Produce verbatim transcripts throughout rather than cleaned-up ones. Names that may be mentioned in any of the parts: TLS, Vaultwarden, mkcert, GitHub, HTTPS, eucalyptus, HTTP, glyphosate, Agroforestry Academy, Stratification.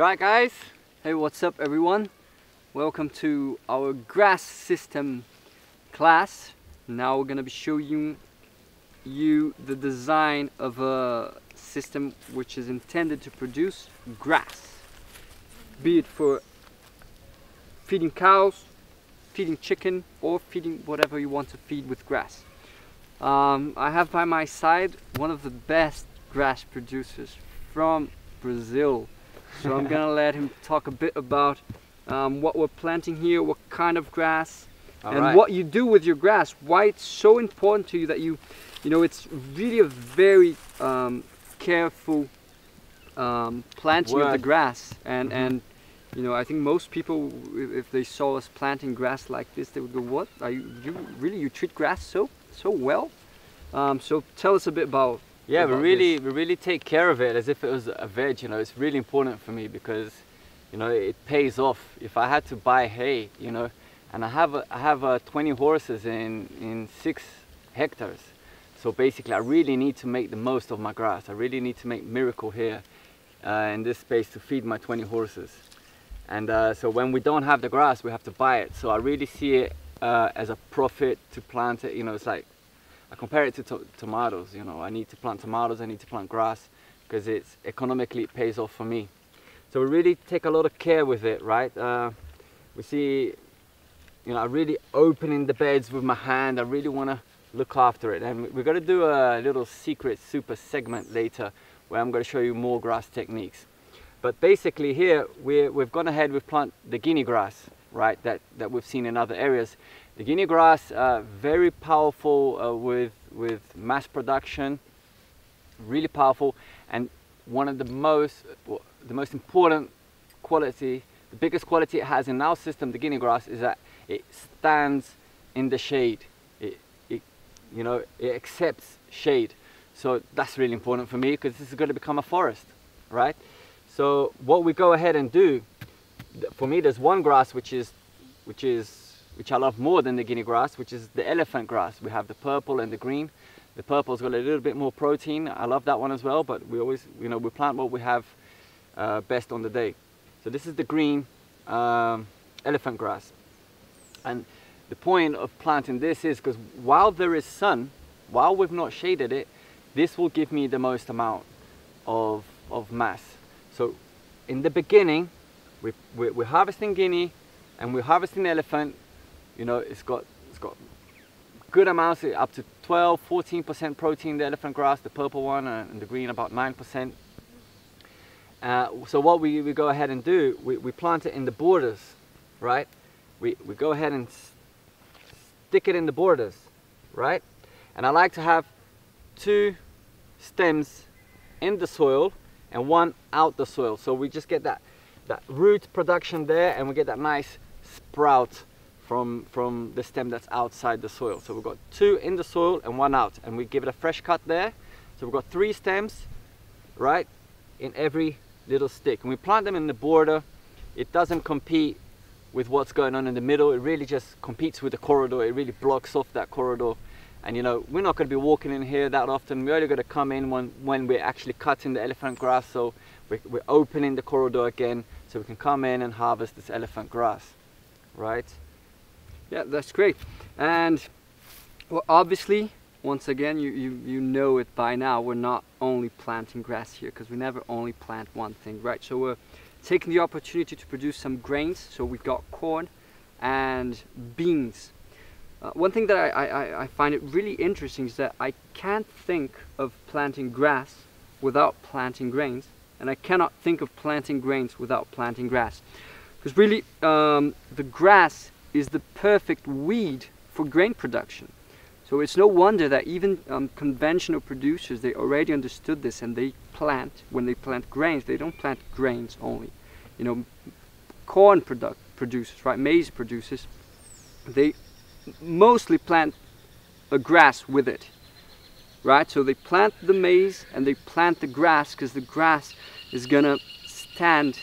Right guys, hey, what's up everyone? Welcome to our grass system class. Now we're gonna be showing you the design of a system which is intended to produce grass, be it for feeding cows, feeding chicken, or feeding whatever you want to feed with grass. Um, I have by my side one of the best grass producers from Brazil. So I'm gonna let him talk a bit about um, what we're planting here, what kind of grass, All and right. what you do with your grass. Why it's so important to you that you, you know, it's really a very um, careful um, planting Word. of the grass. And mm-hmm. and you know, I think most people, if they saw us planting grass like this, they would go, "What? Are you, you really you treat grass so so well?" Um, so tell us a bit about. Yeah, we really this. we really take care of it as if it was a veg. You know, it's really important for me because, you know, it pays off. If I had to buy hay, you know, and I have a, I have a twenty horses in in six hectares, so basically I really need to make the most of my grass. I really need to make miracle here uh, in this space to feed my twenty horses, and uh, so when we don't have the grass, we have to buy it. So I really see it uh, as a profit to plant it. You know, it's like. I compare it to, to tomatoes, you know, I need to plant tomatoes, I need to plant grass because it's economically it pays off for me. So we really take a lot of care with it, right? Uh, we see, you know, I'm really opening the beds with my hand, I really want to look after it. And we're going to do a little secret super segment later where I'm going to show you more grass techniques. But basically here, we're, we've gone ahead, we've planted the guinea grass, right, that, that we've seen in other areas. The guinea grass, uh, very powerful uh, with, with mass production, really powerful, and one of the most, well, the most important quality, the biggest quality it has in our system, the guinea grass, is that it stands in the shade. It, it, you know, it accepts shade. So that's really important for me because this is going to become a forest, right? So what we go ahead and do, for me there's one grass which is, which is which I love more than the guinea grass, which is the elephant grass. We have the purple and the green. The purple's got a little bit more protein. I love that one as well, but we always, you know, we plant what we have uh, best on the day. So this is the green um, elephant grass. And the point of planting this is because while there is sun, while we've not shaded it, this will give me the most amount of, of mass. So in the beginning, we, we, we're harvesting guinea and we're harvesting elephant. You know, it's got, it's got good amounts, up to twelve, fourteen percent protein, the elephant grass, the purple one, and the green about nine percent. Uh, so what we, we go ahead and do, we, we plant it in the borders, right? We, we go ahead and stick it in the borders, right? And I like to have two stems in the soil and one out the soil. So we just get that, that root production there and we get that nice sprout From, from the stem that's outside the soil. So we've got two in the soil and one out, and we give it a fresh cut there. So we've got three stems, right, in every little stick. And we plant them in the border. It doesn't compete with what's going on in the middle. It really just competes with the corridor. It really blocks off that corridor. And you know, we're not going to be walking in here that often. We're only going to come in when, when we're actually cutting the elephant grass. So we're, we're opening the corridor again so we can come in and harvest this elephant grass, right? Yeah, that's great. And well, obviously, once again, you, you, you know it by now, we're not only planting grass here because we never only plant one thing, right? So we're taking the opportunity to produce some grains. So we've got corn and beans. Uh, one thing that I, I, I find it really interesting is that I can't think of planting grass without planting grains. And I cannot think of planting grains without planting grass. Because really, um, the grass is the perfect weed for grain production. So it's no wonder that even um, conventional producers, they already understood this, and they plant, when they plant grains, they don't plant grains only. You know, corn product producers, right, maize producers, they mostly plant a grass with it, right? So they plant the maize and they plant the grass because the grass is gonna stand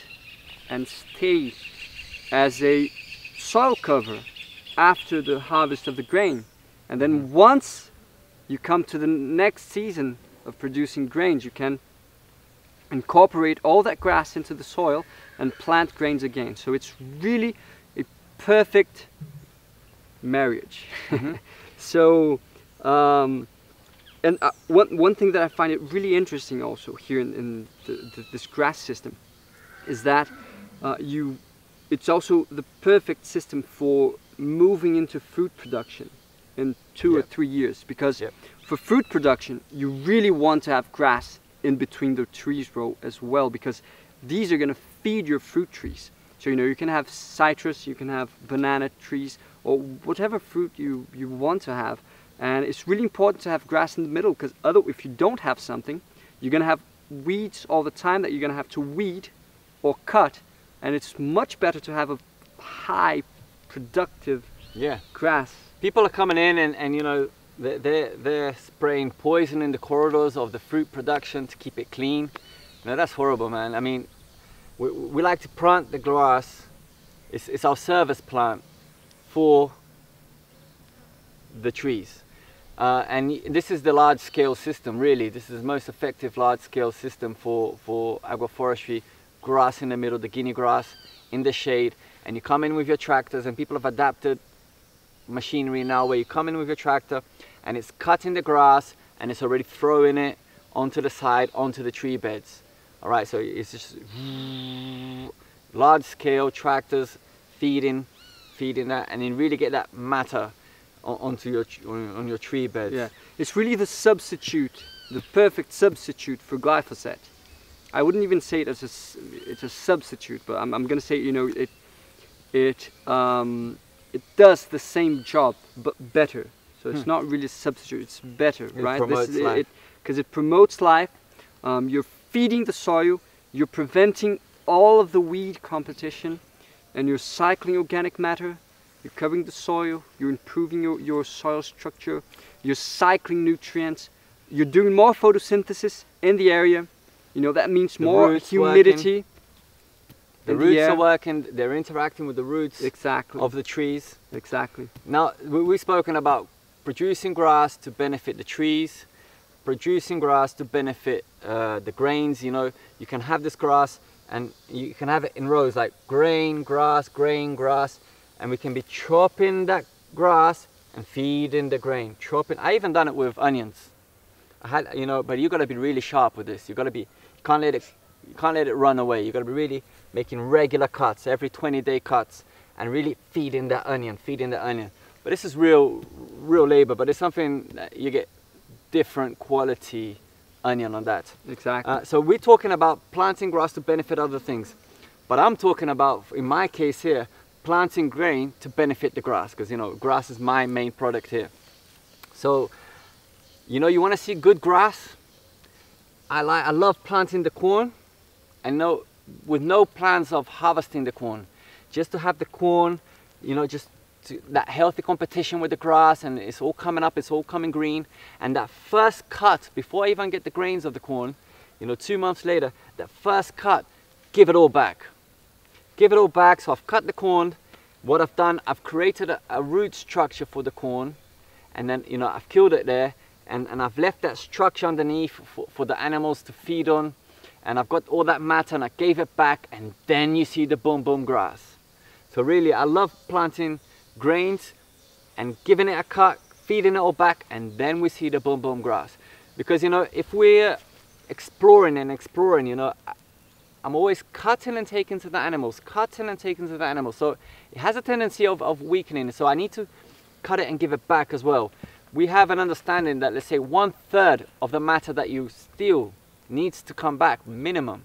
and stay as a soil cover after the harvest of the grain. And then once you come to the next season of producing grains, you can incorporate all that grass into the soil and plant grains again. So it's really a perfect marriage. Mm-hmm. So um, and uh, one, one thing that I find it really interesting also here in, in the, the, this grass system is that uh, you it's also the perfect system for moving into food production in two yep. or three years, because yep. for food production you really want to have grass in between the trees row as well, because these are going to feed your fruit trees. So you know, you can have citrus, you can have banana trees, or whatever fruit you, you want to have. And it's really important to have grass in the middle, because other if you don't have something, you're going to have weeds all the time that you're going to have to weed or cut. And it's much better to have a high productive yeah. grass. People are coming in and, and you know, they're, they're spraying poison in the corridors of the fruit production to keep it clean. Now that's horrible, man. I mean, we, we like to plant the grass. It's, it's our service plant for the trees. Uh, and this is the large scale system, really. This is the most effective large scale system for, for agroforestry. Grass in the middle, the guinea grass in the shade. And you come in with your tractors, and people have adapted machinery now where you come in with your tractor and it's cutting the grass and it's already throwing it onto the side, onto the tree beds. All right, so it's just large scale tractors feeding, feeding that, and then really get that matter on, onto your on your tree beds. Yeah, it's really the substitute, the perfect substitute for glyphosate. I wouldn't even say it as a it's a substitute, but I'm, I'm going to say, you know, it it um, it does the same job but better. So it's hmm. not really a substitute; it's better, it right? Promotes this, life. It, because it promotes life. Um, you're feeding the soil, you're preventing all of the weed competition, and you're cycling organic matter, you're covering the soil, you're improving your, your soil structure, you're cycling nutrients, you're doing more photosynthesis in the area, you know, that means the more humidity. Working. The in roots the are working, they're interacting with the roots exactly. of the trees. Exactly. Now, we've spoken about producing grass to benefit the trees, producing grass to benefit uh, the grains. You know, you can have this grass and you can have it in rows, like grain, grass, grain, grass, and we can be chopping that grass and feeding the grain, chopping. I even done it with onions. I had, you know, but you got to be really sharp with this. You got to be, you can't let it, you can't let it run away. You got to be really making regular cuts, every twenty day cuts, and really feeding that onion, feeding the onion. But this is real, real labor, but it's something that you get different quality onion on that. Exactly. Uh, so we're talking about planting grass to benefit other things, but I'm talking about, in my case here, planting grain to benefit the grass, because you know, grass is my main product here. So, you know, you want to see good grass. I like, I love planting the corn, and no, with no plans of harvesting the corn, just to have the corn, you know, just to, that healthy competition with the grass, and it's all coming up, it's all coming green, and that first cut, before I even get the grains of the corn, you know, two months later, that first cut, give it all back. Give it all back. So I've cut the corn. What I've done, I've created a, a root structure for the corn, and then, you know, I've killed it there, and, and I've left that structure underneath for, for the animals to feed on, and I've got all that matter and I gave it back, and then you see the boom boom grass. So really, I love planting grains and giving it a cut, feeding it all back, and then we see the boom boom grass. Because you know, if we're exploring and exploring, you know, I'm always cutting and taking to the animals, cutting and taking to the animals. So it has a tendency of, of weakening, so I need to cut it and give it back as well. We have an understanding that, let's say, one third of the matter that you steal needs to come back minimum.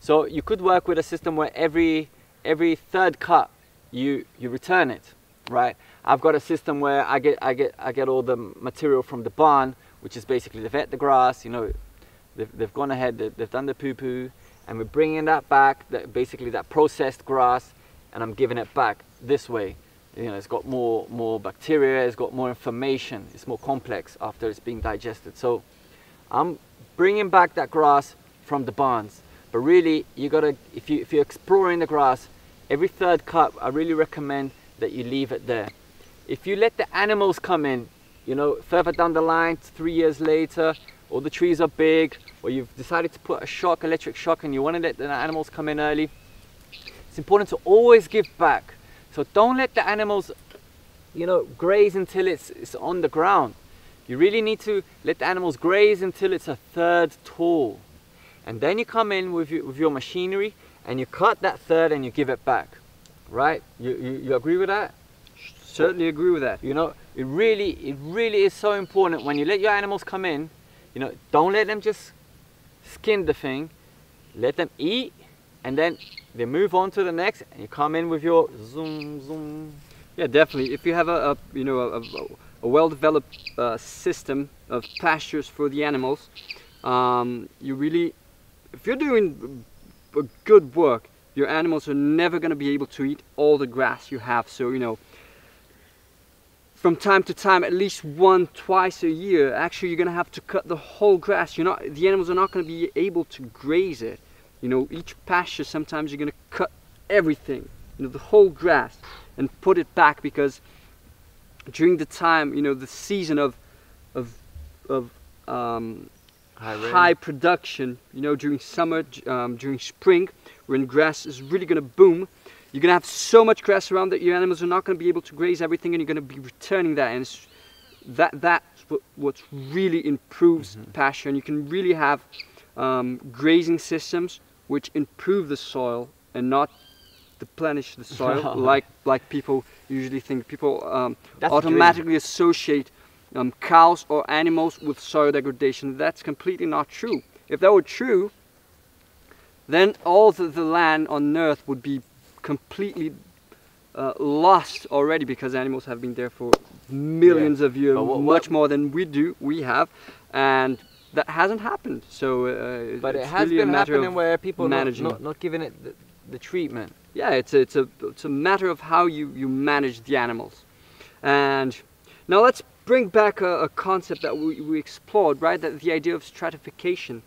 So you could work with a system where every every third cut you you return it, right? I've got a system where I get I get I get all the material from the barn, which is basically they've ate the grass, you know, they've, they've gone ahead, they've, they've done the poo poo, and we're bringing that back, that basically that processed grass, and I'm giving it back this way. You know, it's got more more bacteria, it's got more information, it's more complex after it's being digested. So I'm bringing back that grass from the barns, but really you gotta, if you if you're exploring the grass, every third cut, I really recommend that you leave it there. If you let the animals come in, you know, further down the line, three years later, or the trees are big, or you've decided to put a shock, electric shock, and you want to let the animals come in early, it's important to always give back. So don't let the animals, you know, graze until it's, it's on the ground. You really need to let the animals graze until it's a third tall. And then you come in with your, with your machinery and you cut that third and you give it back. Right? You, you, you agree with that? Certainly agree with that. You know, it really, it really is so important when you let your animals come in, you know, don't let them just skin the thing. Let them eat and then they move on to the next and you come in with your zoom, zoom. Yeah, definitely. If you have a, a you know, a, a well-developed uh, system of pastures for the animals, um, you really, if you're doing good work, your animals are never going to be able to eat all the grass you have. So, you know, from time to time, at least one, twice a year, actually you're going to have to cut the whole grass. You're not, the animals are not going to be able to graze it. You know, each pasture, sometimes you're going to cut everything, you know, the whole grass, and put it back, because during the time, you know, the season of, of, of um, high, high production, you know, during summer, um, during spring, when grass is really going to boom, you're going to have so much grass around that your animals are not going to be able to graze everything, and you're going to be returning that. And it's, that, that's what, what really improves mm-hmm. pasture. And you can really have um, grazing systems which improve the soil and not deplenish the soil like, like people usually think. People um, automatically associate um, cows or animals with soil degradation. That's completely not true. If that were true, then all the, the land on earth would be completely uh, lost already, because animals have been there for millions yeah. of years, what, what, much more than we do, we have, and that hasn't happened. So, uh, but it's it has really been a matter happening of where people managing. Not, not, not giving it the, the treatment. Yeah, it's a, it's a it's a matter of how you you manage the animals. And now let's bring back a, a concept that we, we explored, right? That the idea of stratification.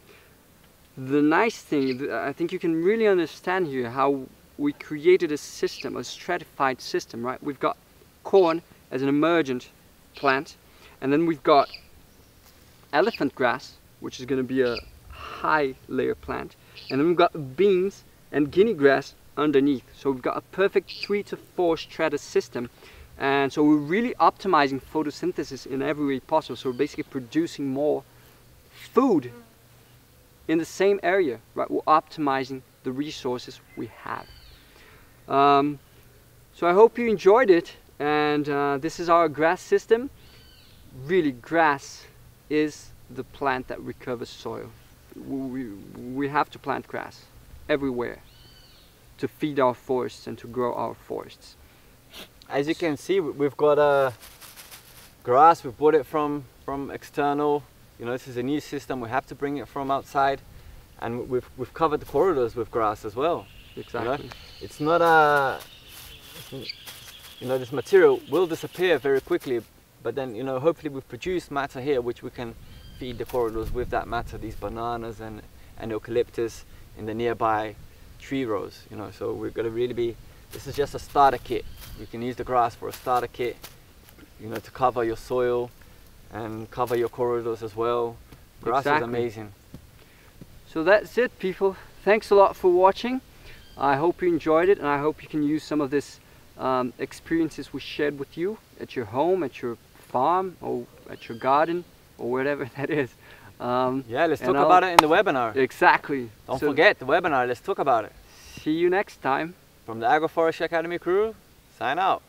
The nice thing, I think you can really understand here how we created a system, a stratified system, right? We've got corn as an emergent plant, and then we've got elephant grass, which is going to be a high layer plant, and then we've got beans and guinea grass underneath. So we've got a perfect three to four strata system, and so we're really optimizing photosynthesis in every way possible. So we're basically producing more food in the same area, right? We're optimizing the resources we have. Um, so I hope you enjoyed it, and uh, this is our grass system. Really, grass is the plant that recovers soil. We, we have to plant grass everywhere to feed our forests and to grow our forests. As you can see, we've got uh, grass. We've bought it from, from external. You know, this is a new system. We have to bring it from outside. And we've, we've covered the corridors with grass as well. Exactly. You know? It's not a, you know, this material will disappear very quickly, but then, you know, hopefully we've produced matter here, which we can feed the corridors with that matter, these bananas and, and eucalyptus in the nearby tree rows, you know, so we're going to really be, this is just a starter kit. You can use the grass for a starter kit, you know, to cover your soil and cover your corridors as well. Grass exactly. is amazing. So that's it, people. Thanks a lot for watching. I hope you enjoyed it, and I hope you can use some of this um, experiences we shared with you at your home, at your farm, or at your garden, or wherever that is. Um, yeah, let's talk I'll, about it in the webinar. Exactly. Don't so forget the webinar. Let's talk about it. See you next time. From the Agroforestry Academy crew, sign out.